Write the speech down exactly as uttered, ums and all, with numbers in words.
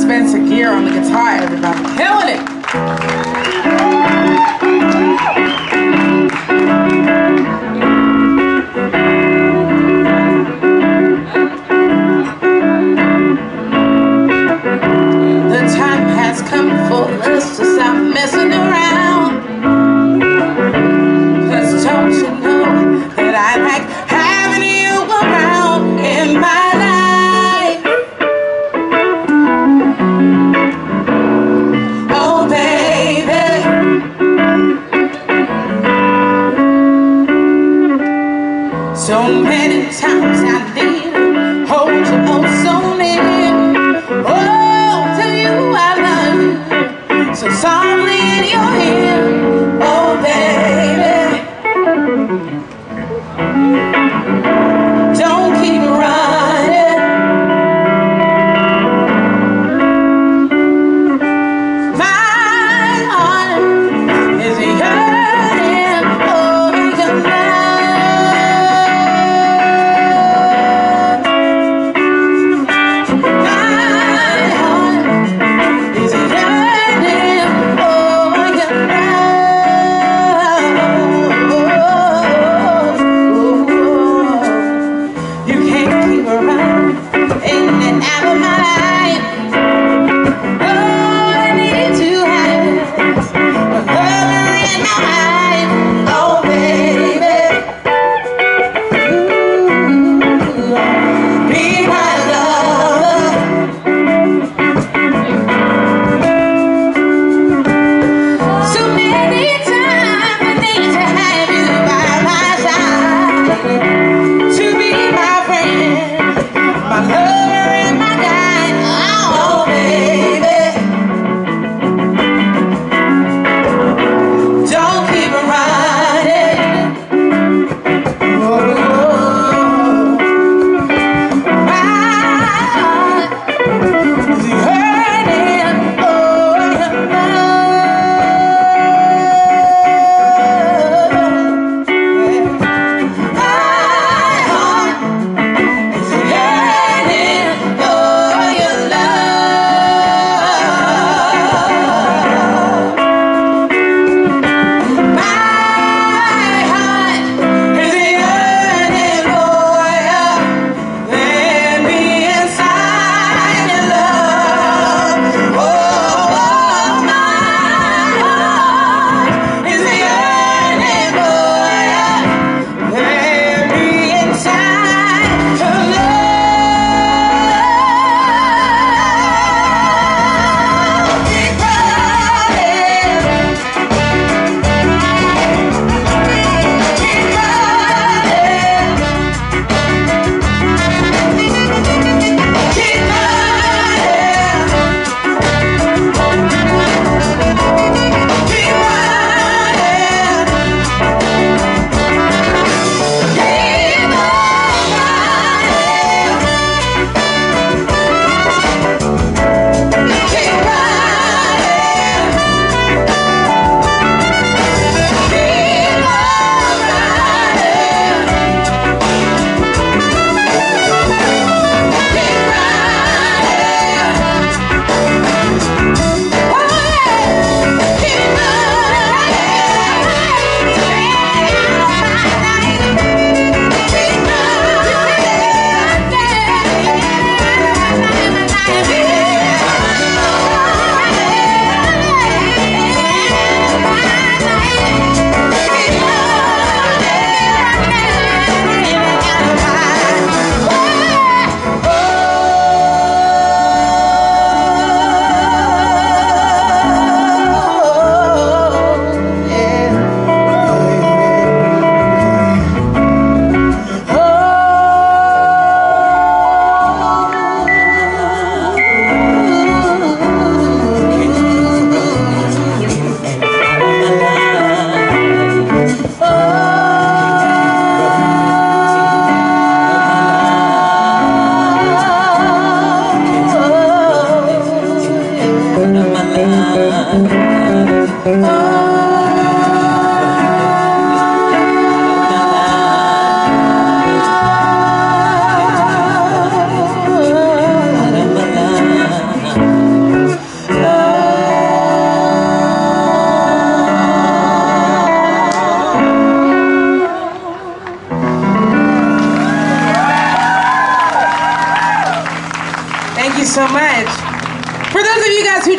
Spencer Gear on the guitar, everybody. Killing it! The time has come for us to stop messing around. Cause don't you know that I like having you around in my so many times I did hold you oh so near. Oh, to you I love you, so softly in your ear. Oh baby, don't keep running. My heart is yearning over your love. so much. For those of you guys who